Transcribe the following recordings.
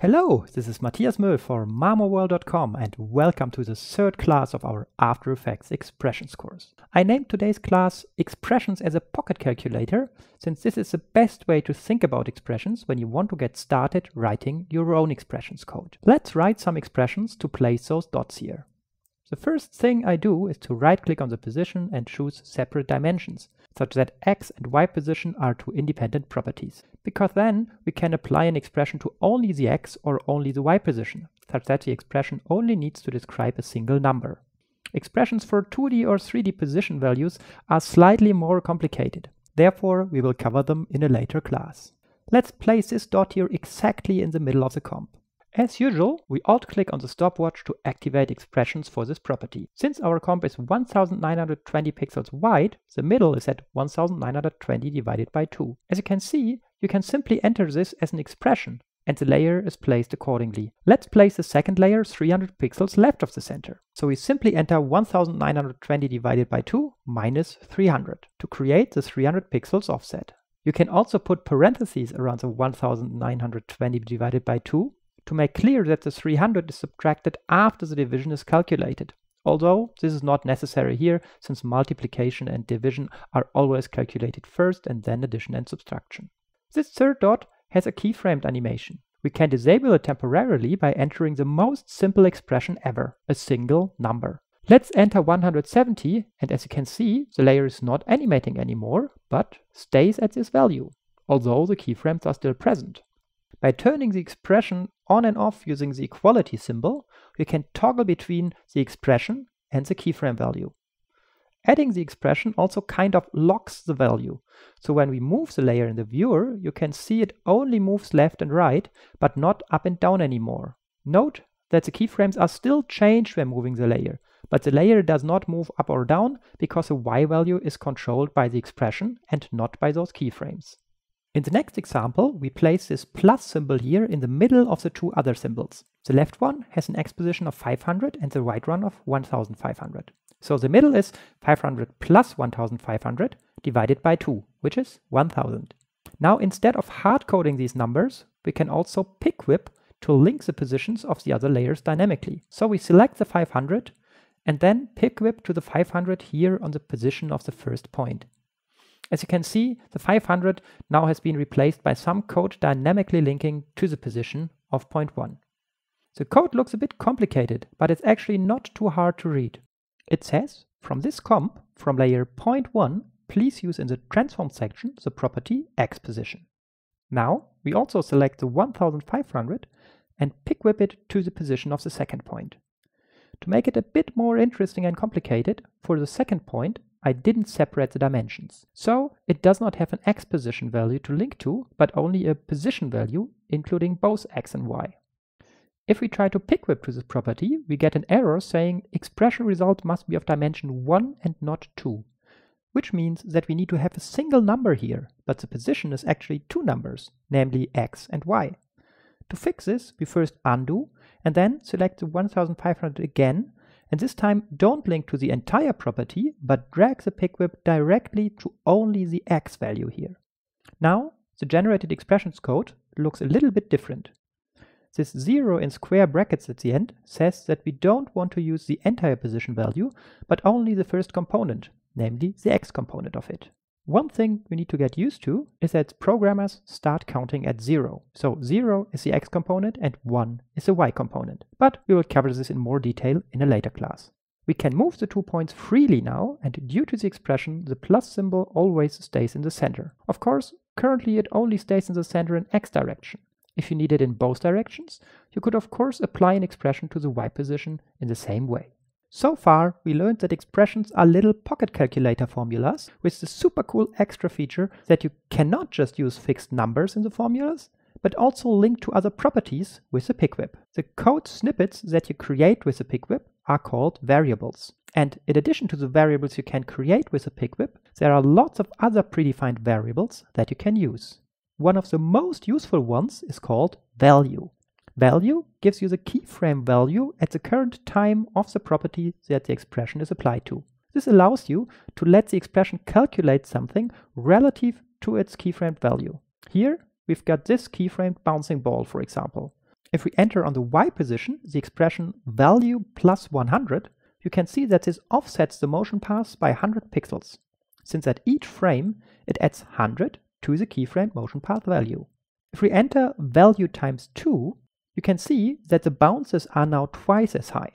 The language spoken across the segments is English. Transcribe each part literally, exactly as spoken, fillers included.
Hello, this is Matthias Möhl for mamoworld dot com and welcome to the third class of our After Effects Expressions course. I named today's class Expressions as a Pocket Calculator, since this is the best way to think about expressions when you want to get started writing your own expressions code. Let's write some expressions to place those dots here. The first thing I do is to right-click on the position and choose separate dimensions, such that x and y position are two independent properties, because then we can apply an expression to only the x or only the y position, such that the expression only needs to describe a single number. Expressions for two D or three D position values are slightly more complicated, therefore we will cover them in a later class. Let's place this dot here exactly in the middle of the comp. As usual, we alt-click on the stopwatch to activate expressions for this property. Since our comp is one thousand nine hundred twenty pixels wide, the middle is at one thousand nine hundred twenty divided by two. As you can see, you can simply enter this as an expression, and the layer is placed accordingly. Let's place the second layer three hundred pixels left of the center. So we simply enter one thousand nine hundred twenty divided by two minus three hundred to create the three hundred pixels offset. You can also put parentheses around the one thousand nine hundred twenty divided by two to make clear that the three hundred is subtracted after the division is calculated, although this is not necessary here since multiplication and division are always calculated first and then addition and subtraction. This third dot has a keyframed animation. We can disable it temporarily by entering the most simple expression ever, a single number. Let's enter one hundred seventy, and as you can see, the layer is not animating anymore, but stays at this value, although the keyframes are still present. By turning the expression on and off using the equality symbol, you can toggle between the expression and the keyframe value. Adding the expression also kind of locks the value, so when we move the layer in the viewer, you can see it only moves left and right, but not up and down anymore. Note that the keyframes are still changed when moving the layer, but the layer does not move up or down because the Y value is controlled by the expression and not by those keyframes. In the next example, we place this plus symbol here in the middle of the two other symbols. The left one has an x position of five hundred and the right one of one thousand five hundred. So the middle is five hundred plus one thousand five hundred divided by two, which is one thousand. Now, instead of hard coding these numbers, we can also pick-whip to link the positions of the other layers dynamically. So we select the five hundred and then pick-whip to the five hundred here on the position of the first point. As you can see, the five hundred now has been replaced by some code dynamically linking to the position of point one. The code looks a bit complicated, but it's actually not too hard to read. It says, from this comp, from layer point one, please use in the transform section the property x position. Now, we also select the one thousand five hundred and pick-whip it to the position of the second point. To make it a bit more interesting and complicated, for the second point, I didn't separate the dimensions, so it does not have an x position value to link to, but only a position value including both x and y. If we try to pick-whip to this property, we get an error saying expression result must be of dimension one and not two, which means that we need to have a single number here, but the position is actually two numbers, namely x and y. To fix this, we first undo and then select the one thousand five hundred again, and this time don't link to the entire property, but drag the pick-whip directly to only the x value here. Now, the generated expressions code looks a little bit different. This zero in square brackets at the end says that we don't want to use the entire position value, but only the first component, namely the x component of it. One thing we need to get used to is that programmers start counting at zero. So zero is the x component and one is the y component. But we will cover this in more detail in a later class. We can move the two points freely now, and due to the expression, the plus symbol always stays in the center. Of course, currently it only stays in the center in x direction. If you need it in both directions, you could of course apply an expression to the y position in the same way. So far, we learned that expressions are little pocket calculator formulas with the super cool extra feature that you cannot just use fixed numbers in the formulas, but also link to other properties with the pick-whip. The code snippets that you create with the pick-whip are called variables. And in addition to the variables you can create with the pick-whip, there are lots of other predefined variables that you can use. One of the most useful ones is called value. Value gives you the keyframe value at the current time of the property that the expression is applied to. This allows you to let the expression calculate something relative to its keyframed value. Here we've got this keyframed bouncing ball, for example. If we enter on the Y position the expression value plus one hundred, you can see that this offsets the motion path by one hundred pixels, since at each frame it adds one hundred to the keyframe motion path value. If we enter value times two, you can see that the bounces are now twice as high.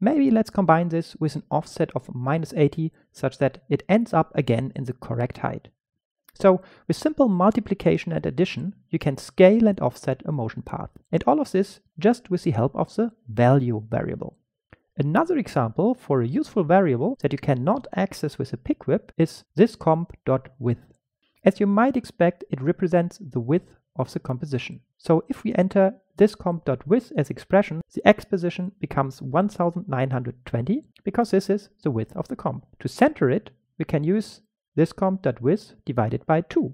Maybe let's combine this with an offset of minus eighty such that it ends up again in the correct height. So, with simple multiplication and addition, you can scale and offset a motion path. And all of this just with the help of the value variable. Another example for a useful variable that you cannot access with a pick-whip is this comp.width. As you might expect, it represents the width of the composition. So if we enter this comp.width as expression, the X position becomes one thousand nine hundred twenty, because this is the width of the comp. To center it, we can use this comp.width divided by two.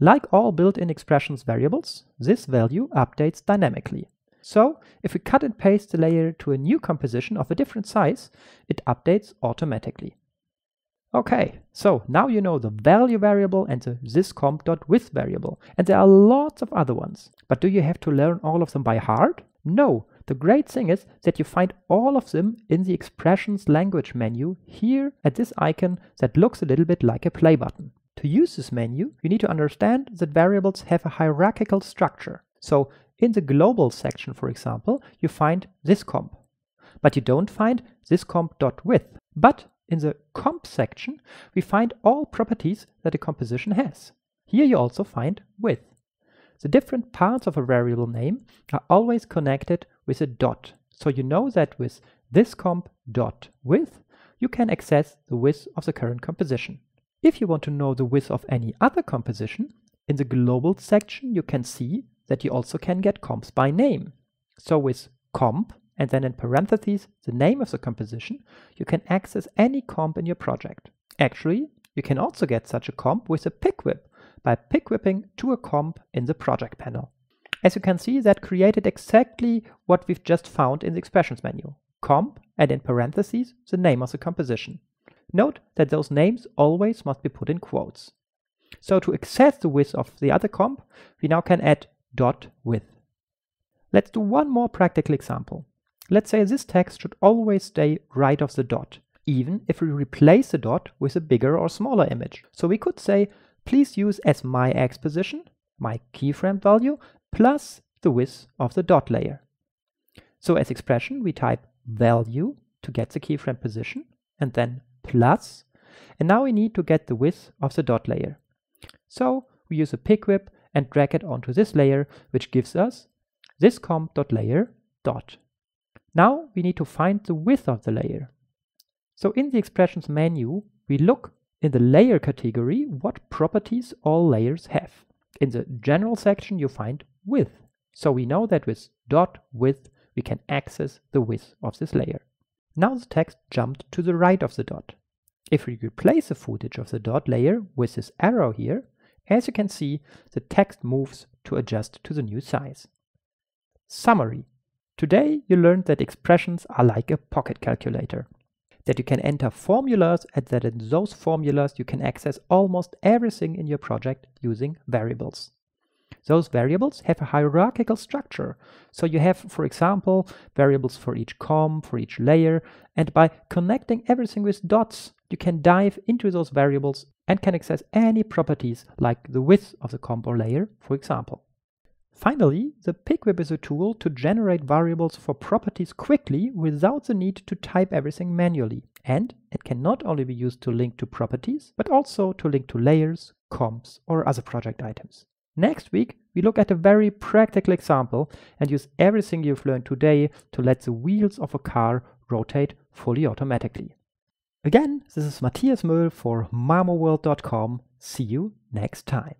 Like all built-in expressions variables, this value updates dynamically. So if we cut and paste the layer to a new composition of a different size, it updates automatically. Okay, so now you know the value variable and the thisComp.width variable, and there are lots of other ones. But do you have to learn all of them by heart? No, the great thing is that you find all of them in the expressions language menu here at this icon that looks a little bit like a play button. To use this menu, you need to understand that variables have a hierarchical structure. So in the global section, for example, you find thisComp, but you don't find thisComp.width. But in the comp section, we find all properties that a composition has. Here you also find width. The different parts of a variable name are always connected with a dot, so you know that with this comp dot width, you can access the width of the current composition. If you want to know the width of any other composition, in the global section you can see that you also can get comps by name. So with comp, and then in parentheses the name of the composition, you can access any comp in your project. Actually, you can also get such a comp with a pick-whip by pick-whipping to a comp in the project panel. As you can see, that created exactly what we've just found in the expressions menu. Comp and in parentheses the name of the composition. Note that those names always must be put in quotes. So to access the width of the other comp, we now can add dot width. Let's do one more practical example. Let's say this text should always stay right of the dot, even if we replace the dot with a bigger or smaller image. So we could say, please use as my X position, my keyframe value, plus the width of the dot layer. So as expression, we type value to get the keyframe position, and then plus, and now we need to get the width of the dot layer. So we use a pick-whip and drag it onto this layer, which gives us this comp.layer dot. Now we need to find the width of the layer. So in the expressions menu, we look in the layer category what properties all layers have. In the general section you find width. So we know that with dot width we can access the width of this layer. Now the text jumped to the right of the dot. If we replace the footage of the dot layer with this arrow here, as you can see, the text moves to adjust to the new size. Summary. Today you learned that expressions are like a pocket calculator, that you can enter formulas and that in those formulas you can access almost everything in your project using variables. Those variables have a hierarchical structure, so you have, for example, variables for each comp, for each layer, and by connecting everything with dots, you can dive into those variables and can access any properties like the width of the comp or layer, for example. Finally, the pick-whip is a tool to generate variables for properties quickly without the need to type everything manually. And it can not only be used to link to properties, but also to link to layers, comps or other project items. Next week, we look at a very practical example and use everything you've learned today to let the wheels of a car rotate fully automatically. Again, this is Matthias Möhl for mamoworld dot com. See you next time.